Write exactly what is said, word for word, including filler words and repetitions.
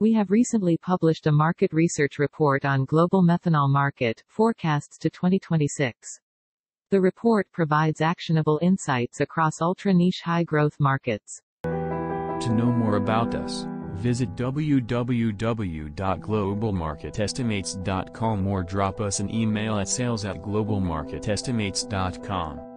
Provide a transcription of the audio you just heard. We have recently published a market research report on global methanol market, forecasts to twenty twenty-six. The report provides actionable insights across ultra-niche high-growth markets. To know more about us, visit w w w dot global market estimates dot com or drop us an email at sales at global market estimates dot com.